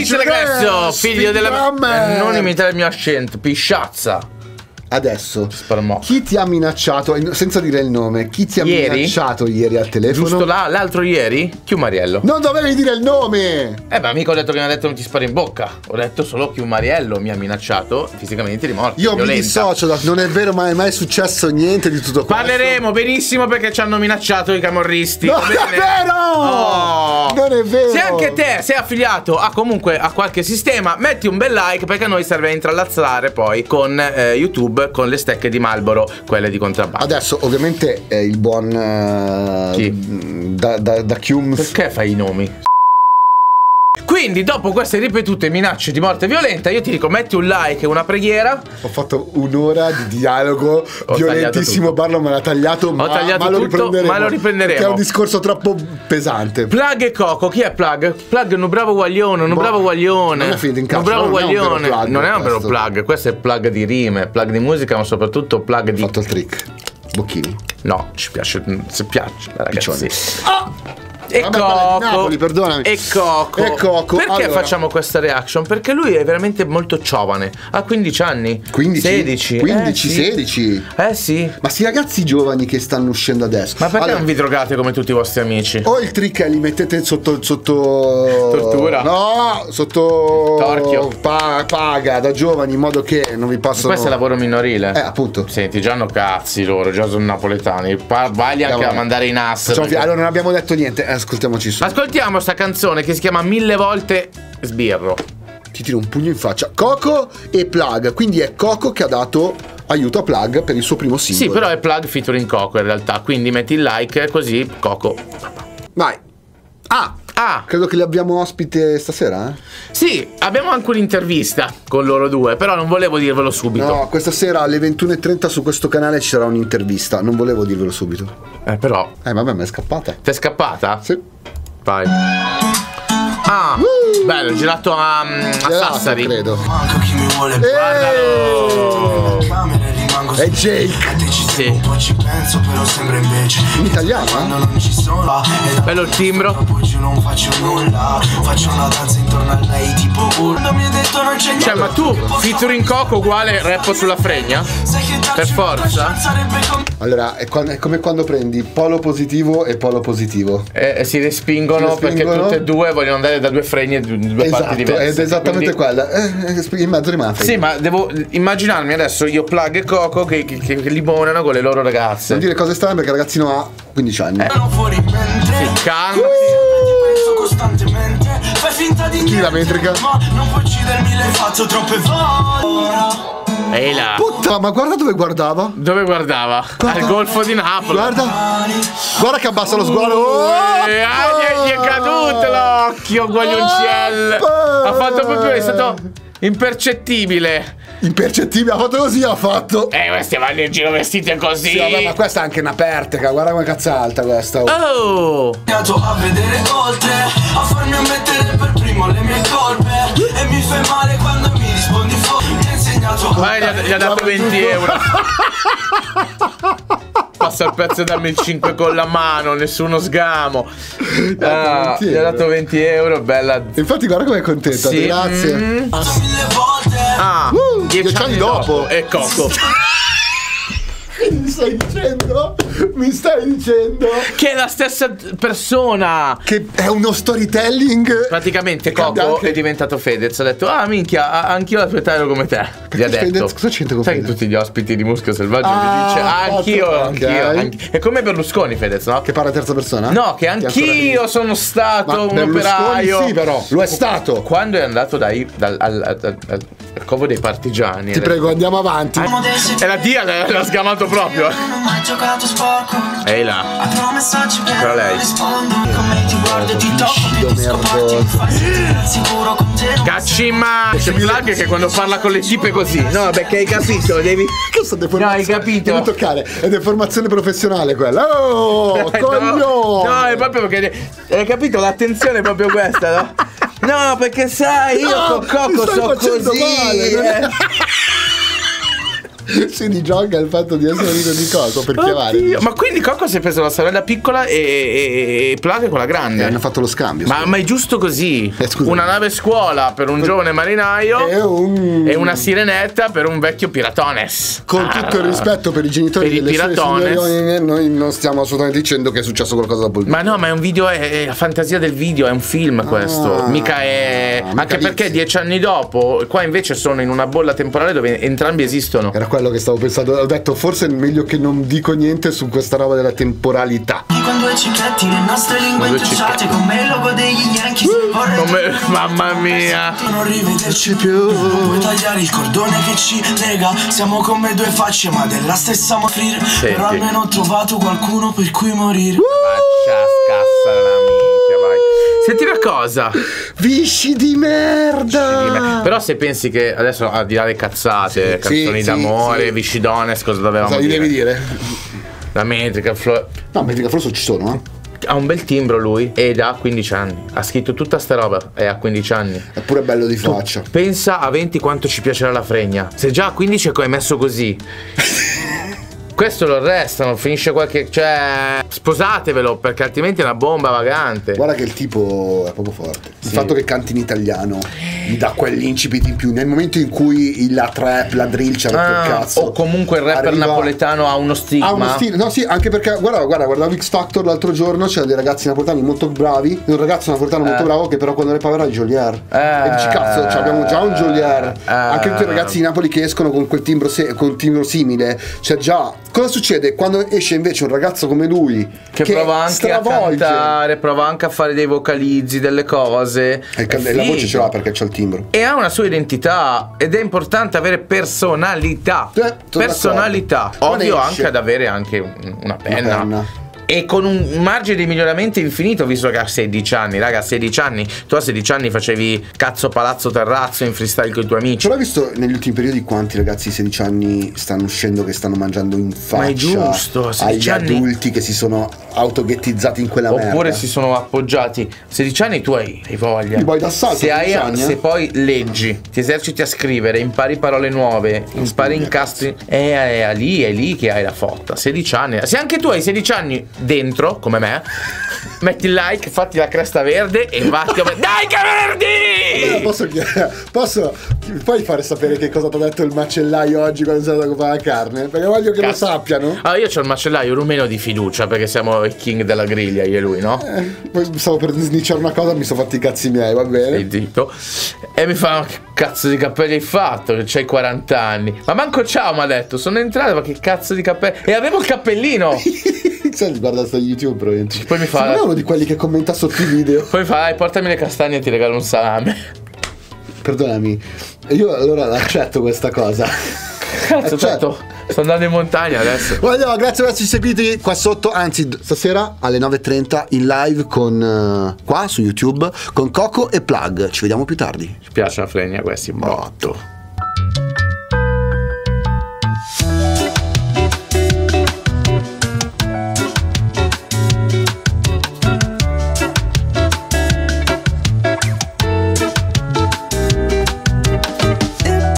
dice ragazzo, figlio della... Non imitare il mio accento, pisciazza. Adesso, Sparmò, chi ti ha minacciato, senza dire il nome, chi ti ha minacciato ieri al telefono? Giusto l'altro ieri? Chiumariello. Non dovevi dire il nome! Ma mica ho detto che mi ha detto non ti spari in bocca. Ho detto solo Chiumariello mi ha minacciato fisicamente di morte. Io mi dissocio, non è vero, ma è mai successo niente di tutto questo. Parleremo benissimo perché ci hanno minacciato i camorristi. Non è vero! Oh. Non è vero! Se anche te sei affiliato a comunque a qualche sistema, metti un bel like perché a noi serve a intrallazzare poi con YouTube, con le stecche di Marlboro, quelle di contrabbando. Adesso ovviamente il buon chi? Da Chiums. Perché fai i nomi? Quindi dopo queste ripetute minacce di morte violenta, io ti dico metti un like e una preghiera. Ho fatto un'ora di dialogo violentissimo, Barlo me l'ha tagliato, ma lo riprenderemo perché è un discorso troppo pesante. Plug e Coco, chi è Plug? Plug è un bravo guaglione, un bravo guaglione. Non è finito in cazzo, non è un vero Plug, questo è Plug di rime, Plug di musica, ma soprattutto Plug di... Ho fatto il trick, Bocchini. No, ci piace, se piace, ragazzi. E Coco, Napoli, perdonami. E Coco. Perché facciamo questa reaction? Perché lui è veramente molto giovane. Ha 15 anni. 15? 16? 15, 16? Sì. Ma sì, ragazzi giovani che stanno uscendo adesso. Ma perché non vi drogate come tutti i vostri amici? O il trick è li mettete sotto tortura. No, sotto torchio. Paga da giovani in modo che non vi possono. Questo è lavoro minorile. Appunto. Senti, già hanno cazzi loro, già sono napoletani. Vagli anche a mandare in ass. Allora non abbiamo detto niente. Ascoltiamoci su. Ascoltiamo sta canzone che si chiama Mille Volte Sbirro. Ti tiro un pugno in faccia. Coco e Plug. Quindi è Coco che ha dato aiuto a Plug per il suo primo singolo. Sì, però è Plug featuring Coco in realtà. Quindi metti il like così Coco. Vai. Credo che li abbiamo ospite stasera. Sì, abbiamo anche un'intervista con loro due, però non volevo dirvelo subito. No, questa sera alle 21:30 su questo canale ci sarà un'intervista. Non volevo dirvelo subito. Però vabbè, mi è scappata. T'è scappata? Sì. Vai. Bello, girato a Sassari, credo. Guardalo. È Jake. Sì. In italiano, eh? Bello il timbro. Cioè, ma tu featuring Coco uguale rappo sulla fregna? Per forza. Allora, è come quando prendi polo positivo e polo positivo. Si respingono perché tutte e due vogliono andare da due fregne di due parti diverse. Ed è esattamente quella. In mezzo rimane. Sì, ma devo immaginarmi adesso io Plug e Coco che limonano con le loro ragazze. Non dire cose strane perché il ragazzino ha 15 anni. Si canta. Chi la metrica? Ehi là. Puttana, ma guarda dove guardava. Dove guardava? Al Golfo di Napoli. Guarda che abbassa lo sguardo. Gli è caduto l'occhio, guaglioncello. Ha fatto proprio, è stato impercettibile. Impercettibile, ha fatto così, ha fatto. Stiamo andando in giro vestiti così. Sì, vabbè, ma questa è anche una perteca, guarda come cazzo è alta questa. A vedere oltre, a farmi ammettere per primo le mie colpe. E mi fai male quando mi rispondi fuori. Mi ha insegnato. Gli ha dato 20 euro. Passa il pezzo e dammi il 5 con la mano, nessuno sgamo. Gli ha dato 20 euro, bella. Infatti guarda com'è contenta, sì. Grazie. 10 anni dopo. E Coco. Mi stai dicendo che è la stessa persona. Che è uno storytelling. Praticamente Coco è diventato Fedez. Ha detto minchia, anch'io la tua età ero come te. Gli ha detto cosa c'entra con Fedez? Sai che tutti gli ospiti di Muschio Selvaggio mi dice anch'io. È come Berlusconi Fedez, no? Che parla terza persona? No, che anch'io sono stato un operaio. Sì, però lo è stato. Quando è andato al covo dei partigiani. Ti prego, andiamo avanti. E la Dia l'ha sgamato proprio. Ehi là. Però lei cacci, ma c'è più Plug che quando parla con le tipe così. No, perché hai capito, devi. No, hai capito. Devi toccare. È deformazione professionale quella. No, è proprio perché hai capito, l'attenzione è proprio questa, no? No, perché sai, io con Coco so così. si digioca il fatto di essere amico di Coco per chiamare. Ma quindi Coco si è preso la sorella piccola e Plug quella grande. E hanno fatto lo scambio. Ma è giusto così? Una nave scuola per un giovane marinaio e una sirenetta per un vecchio piratones. Con tutto il rispetto per i genitori delle piratones, noi non stiamo assolutamente dicendo che è successo qualcosa dopo il video. Ma no, ma è un video, è la fantasia del video, è un film questo. Mica è... Anche perché 10 anni dopo, qua invece sono in una bolla temporale dove entrambi esistono. Era quello che stavo pensando, ho detto forse è meglio che non dico niente su questa roba della temporalità. Con due cicletti, le nostre lingue intrecciate, come il logo degli Yankees. Mamma mia, non rivederci più, puoi tagliare il cordone che ci lega, siamo come due facce ma della stessa morire. Però almeno ho trovato qualcuno per cui morire. Faccia scassa la minchia, vai. Senti una cosa, visci di merda. Però se pensi che adesso al di là le cazzate, canzoni d'amore, viscidones, cosa dovevamo dire? Cosa devi dire? La metrica flow. No, metrica flow ci sono, eh. Ha un bel timbro lui ed ha 15 anni. Ha scritto tutta sta roba e ha 15 anni. È pure bello di faccia. Tu pensa a 20 quanto ci piacerà la fregna. Se già a 15 è messo così. Questo lo arrestano, finisce qualche... Cioè, sposatevelo, perché altrimenti è una bomba vagante. Guarda che il tipo è proprio forte. Il fatto che canti in italiano gli dà quell'incipit in più. Nel momento in cui la trap, la drill c'è per cazzo. O comunque il rapper napoletano ha uno stigma. Ha uno stile, no sì, anche perché, guarda, guardavo X-Factor l'altro giorno, c'erano dei ragazzi napoletani molto bravi, un ragazzo napoletano molto bravo che però quando ne parla è Geolier. E dici, cazzo, cioè, abbiamo già un Geolier. Anche tutti i ragazzi di Napoli che escono con quel timbro, con timbro simile, cioè già... Cosa succede quando esce invece un ragazzo come lui che prova anche stravolge. A cantare, prova anche a fare dei vocalizzi, delle cose e la voce ce l'ha perché c'ha il timbro e ha una sua identità ed è importante avere personalità. Personalità. Odio anche ad avere anche una penna, e con un margine di miglioramento infinito, visto che ha 16 anni, raga, a 16 anni, tu a 16 anni facevi cazzo palazzo terrazzo in freestyle con i tuoi amici. Però hai visto negli ultimi periodi quanti ragazzi di 16 anni stanno uscendo che stanno mangiando in faccia. Ma è giusto, agli adulti che si sono autoghettizzati in quella merda. Oppure si sono appoggiati. A 16 anni tu hai voglia. I boy d'assalto, se poi leggi, ti eserciti a scrivere, impari parole nuove, impari incastri, è lì che hai la fotta. 16 anni. Se anche tu hai 16 anni dentro, come me, metti il like, fatti la cresta verde e vatti a... Dai che verdi! Allora, posso puoi fare sapere che cosa ti ha detto il macellaio oggi quando sei andato a comprare la carne? Perché voglio che lo sappiano. Allora io c'ho il macellaio rumeno di fiducia, perché siamo il king della griglia io e lui, no? Poi stavo per snicciare una cosa, mi sono fatti i cazzi miei, va bene? Sei zitto. E mi fa, che cazzo di capelli hai fatto? Che c'hai 40 anni. Ma manco ciao mi ha detto, sono entrato, ma che cazzo di cappelli. E avevo il cappellino. Guarda su YouTube probabilmente. Poi mi fa non è uno di quelli che commenta sotto i video. Poi mi fa portami le castagne e ti regalo un salame. Perdonami, io allora l'accetto questa cosa. Cazzo, certo. Sto andando in montagna adesso. Guarda, grazie per esserci seguiti qua sotto. Anzi, stasera alle 9:30 in live con qua su YouTube con Coco e Plug. Ci vediamo più tardi. Ci piace la fregna questi botto.